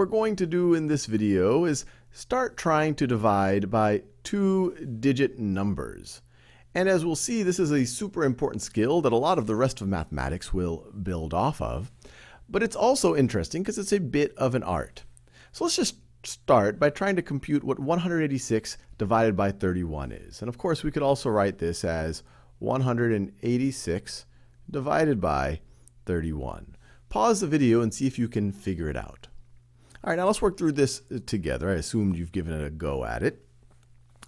we're going to do in this video is start trying to divide by two-digit numbers. And as we'll see, this is a super important skill that a lot of the rest of mathematics will build off of. But it's also interesting because it's a bit of an art. So let's just start by trying to compute what 186 divided by 31 is. And of course, we could also write this as 186 divided by 31. Pause the video and see if you can figure it out. All right, now let's work through this together. I assumed you've given it a go at it.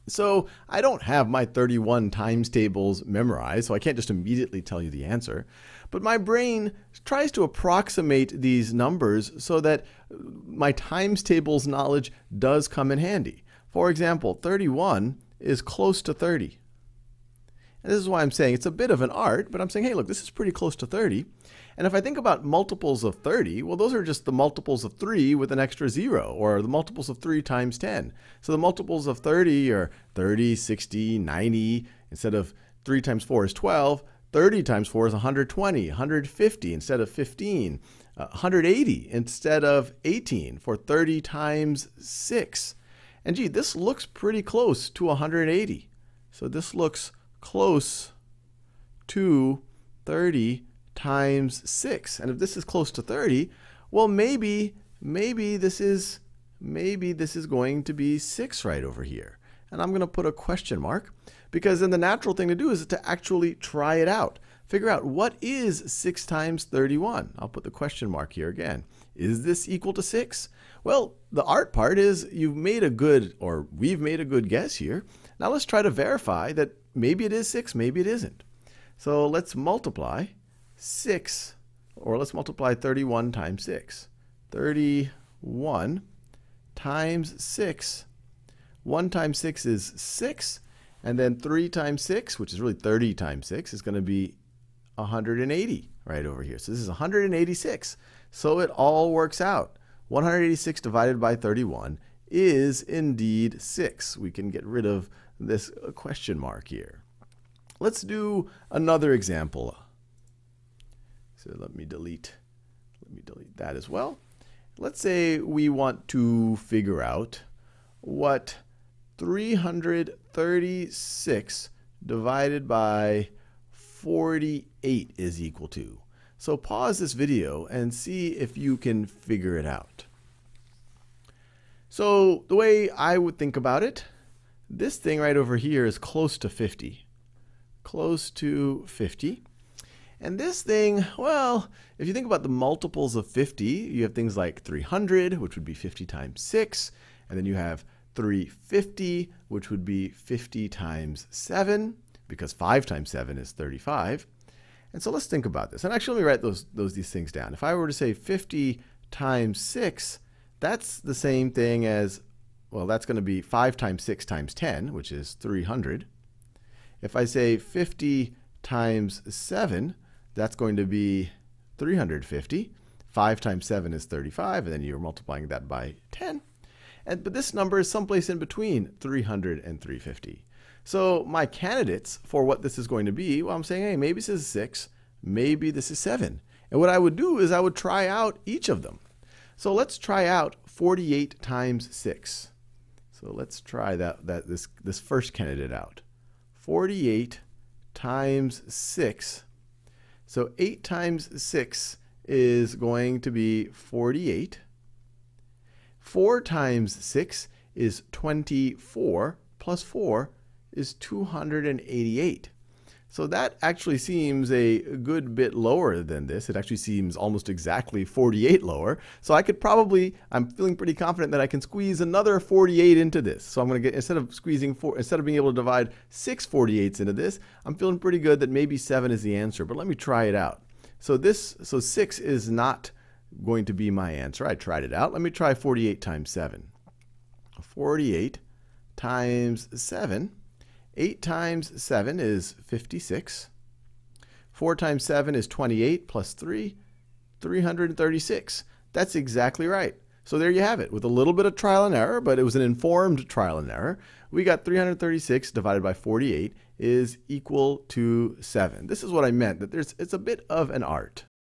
So I don't have my 31 times tables memorized, so I can't just immediately tell you the answer. But my brain tries to approximate these numbers so that my times tables knowledge does come in handy. For example, 31 is close to 30. And this is why I'm saying it's a bit of an art, but I'm saying, hey, look, this is pretty close to 30. And if I think about multiples of 30, well, those are just the multiples of 3 with an extra 0, or the multiples of 3 times 10. So the multiples of 30 are 30, 60, 90. Instead of 3 times 4 is 12, 30 times 4 is 120, 150 instead of 15, 180 instead of 18 for 30 times 6. And gee, this looks pretty close to 180. So this looks close to 30 times 6. And if this is close to 30, well, maybe this is going to be 6 right over here. And I'm going to put a question mark, because then the natural thing to do is to actually try it out. Figure out what is 6 times 31. I'll put the question mark here again. Is this equal to 6? Well, the art part is you've made a good, or we've made a good guess here. Now let's try to verify that maybe it is 6, maybe it isn't. So let's multiply 6, or let's multiply 31 times 6. 31 times 6. 1 times 6 is 6, and then 3 times 6, which is really 30 times 6, is going to be 180 right over here. So this is 186. So it all works out. 186 divided by 31 is indeed 6. We can get rid of this question mark here. Let's do another example. So let me delete that as well. Let's say we want to figure out what 336 divided by 48 is equal to. So pause this video and see if you can figure it out. So the way I would think about it, this thing right over here is close to 50. Close to 50. And this thing, well, if you think about the multiples of 50, you have things like 300, which would be 50 times 6. And then you have 350, which would be 50 times 7, because 5 times 7 is 35. And so let's think about this. And actually, let me write these things down. If I were to say 50 times 6, that's the same thing as, well, that's going to be 5 times 6 times 10, which is 300. If I say 50 times 7, that's going to be 350. 5 times 7 is 35, and then you're multiplying that by 10. But this number is someplace in between 300 and 350. So my candidates for what this is going to be, well, I'm saying, hey, maybe this is 6, maybe this is 7. And what I would do is I would try out each of them. So let's try out 48 times 6. So let's try this first candidate out. 48 times 6. So 8 times 6 is going to be 48. 4 times 6 is 24, plus 4 is 288. So that actually seems a good bit lower than this. It actually seems almost exactly 48 lower. So I could probably, I'm feeling pretty confident that I can squeeze another 48 into this. So I'm going to get, instead of being able to divide 6 48s into this, I'm feeling pretty good that maybe 7 is the answer. But let me try it out. So 6 is not going to be my answer. I tried it out. Let me try 48 times 7. 48 times 7. 8 times 7 is 56. 4 times 7 is 28 plus 3, 336. That's exactly right. So there you have it. With a little bit of trial and error, but it was an informed trial and error, we got 336 divided by 48 is equal to 7. This is what I meant, that it's a bit of an art.